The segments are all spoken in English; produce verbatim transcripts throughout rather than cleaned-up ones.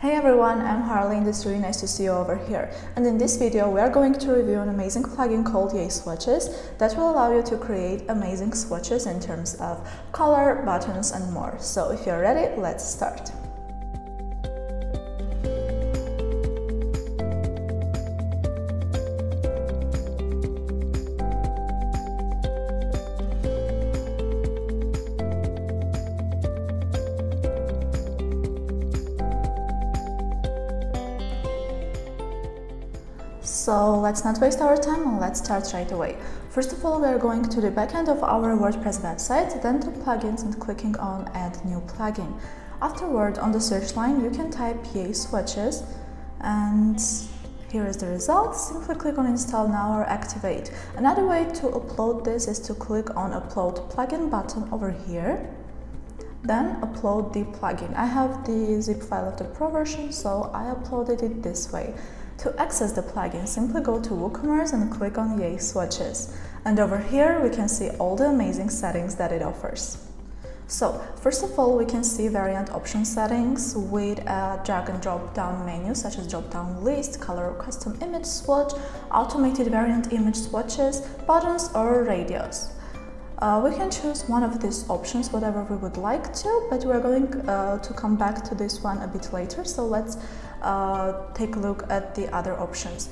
Hey everyone, I'm Harley Industry, nice to see you over here. And in this video we are going to review an amazing plugin called YaySwatches that will allow you to create amazing swatches in terms of color, buttons and more. So if you're ready, let's start. So let's not waste our time and let's start right away. First of all, we are going to the backend of our WordPress website, then to plugins and clicking on add new plugin. Afterward, on the search line, you can type YaySwatches and here is the result. Simply click on install now or activate. Another way to upload this is to click on upload plugin button over here. Then upload the plugin. I have the zip file of the pro version, so I uploaded it this way. To access the plugin, simply go to WooCommerce and click on YaySwatches. And over here we can see all the amazing settings that it offers. So, first of all, we can see variant option settings with a drag and drop down menu such as drop down list, color custom image swatch, automated variant image swatches, buttons or radios. Uh, we can choose one of these options, whatever we would like to, but we're going uh, to come back to this one a bit later, so let's uh, take a look at the other options.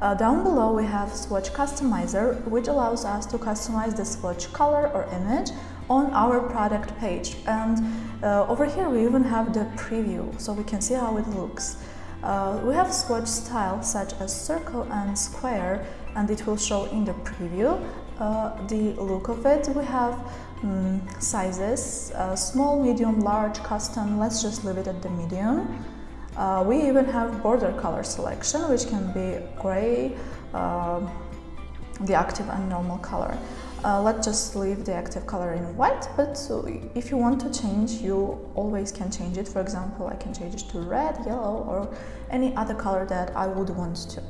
Uh, down below we have Swatch Customizer, which allows us to customize the swatch color or image on our product page, and uh, over here we even have the preview, so we can see how it looks. Uh, we have swatch styles such as circle and square, and it will show in the preview uh, the look of it. We have um, sizes, uh, small, medium, large, custom. Let's just leave it at the medium. Uh, we even have border color selection, which can be gray, uh, the active and normal color. Uh, let's just leave the active color in white, but so if you want to change, you always can change it. For example, I can change it to red, yellow or any other color that I would want to.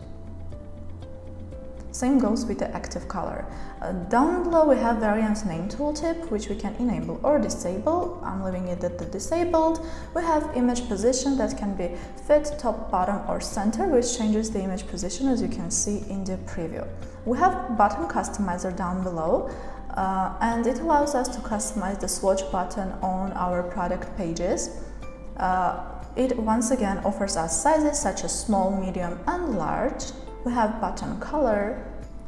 Same goes with the active color. Uh, down below we have variant name tooltip, which we can enable or disable. I'm leaving it at the disabled. We have image position that can be fit, top, bottom or center, which changes the image position as you can see in the preview. We have button customizer down below, uh, and it allows us to customize the swatch button on our product pages. Uh, it once again offers us sizes such as small, medium and large. We have button color,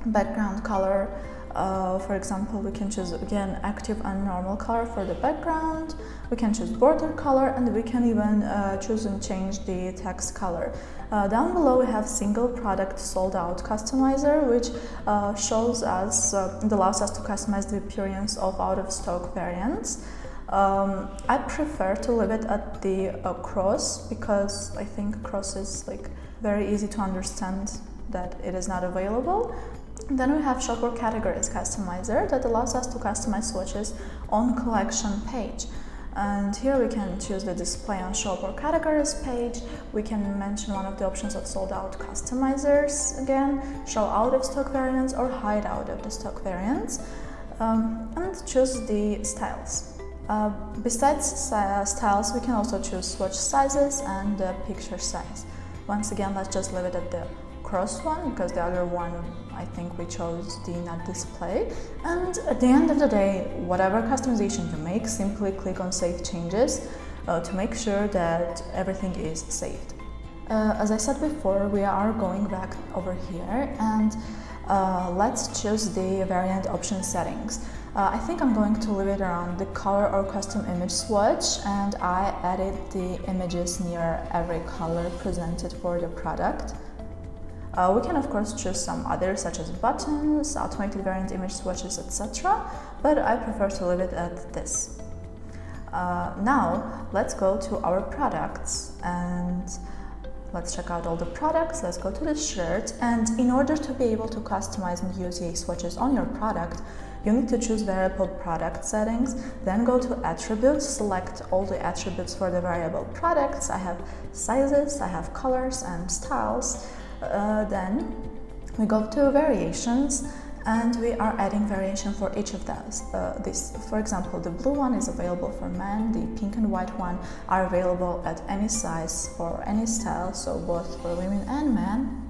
background color, uh, for example, we can choose again active and normal color for the background, we can choose border color, and we can even uh, choose and change the text color. Uh, down below we have single product sold out customizer, which uh, shows us, uh, it allows us to customize the appearance of out of stock variants. Um, I prefer to leave it at the uh, cross, because I think cross is like very easy to understand that it is not available. Then we have Shop or Categories Customizer that allows us to customize swatches on collection page. And here we can choose the display on Shop or Categories page. We can mention one of the options of sold out customizers again, show out of stock variants or hide out of the stock variants, um, and choose the styles. Uh, besides uh, styles, we can also choose swatch sizes and uh, picture size. Once again, let's just leave it at the cross one, because the other one, I think we chose the not display. And at the end of the day, whatever customization you make, simply click on Save Changes uh, to make sure that everything is saved. Uh, as I said before, we are going back over here and uh, let's choose the variant option settings. Uh, I think I'm going to leave it around the color or custom image swatch, and I added the images near every color presented for the product. Uh, we can of course choose some others such as buttons, automated variant image swatches, et cetera, but I prefer to leave it at this. Uh, now let's go to our products and let's check out all the products. Let's go to the shirt, and in order to be able to customize and use YaySwatches on your product, you need to choose variable product settings, then go to attributes, select all the attributes for the variable products. I have sizes, I have colors and styles. Uh, then we go to variations and we are adding variation for each of those. Uh, this, for example, the blue one is available for men, the pink and white one are available at any size or any style, so both for women and men.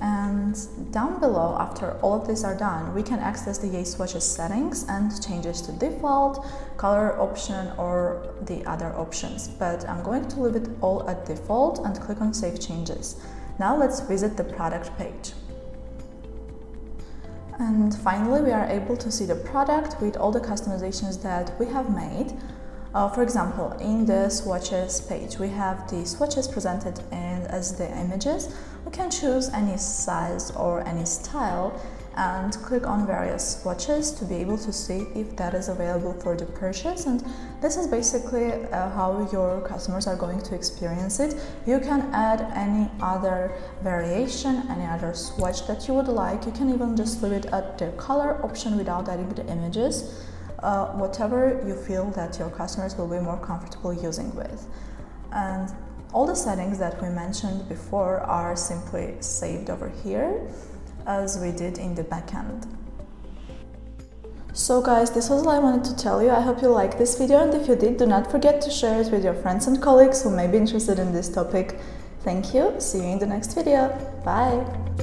And down below, after all of these are done, we can access the YaySwatches settings and changes to default, color option, or the other options. But I'm going to leave it all at default and click on Save Changes. Now let's visit the product page. And finally, we are able to see the product with all the customizations that we have made. Uh, for example, in the swatches page, we have the swatches presented and as the images. We can choose any size or any style and click on various swatches to be able to see if that is available for the purchase. And this is basically uh, how your customers are going to experience it. You can add any other variation, any other swatch that you would like. You can even just leave it at the color option without adding the images. Uh, whatever you feel that your customers will be more comfortable using with. And all the settings that we mentioned before are simply saved over here, as we did in the backend. So guys, this was all I wanted to tell you. I hope you liked this video, and if you did, do not forget to share it with your friends and colleagues who may be interested in this topic. Thank you, see you in the next video, bye!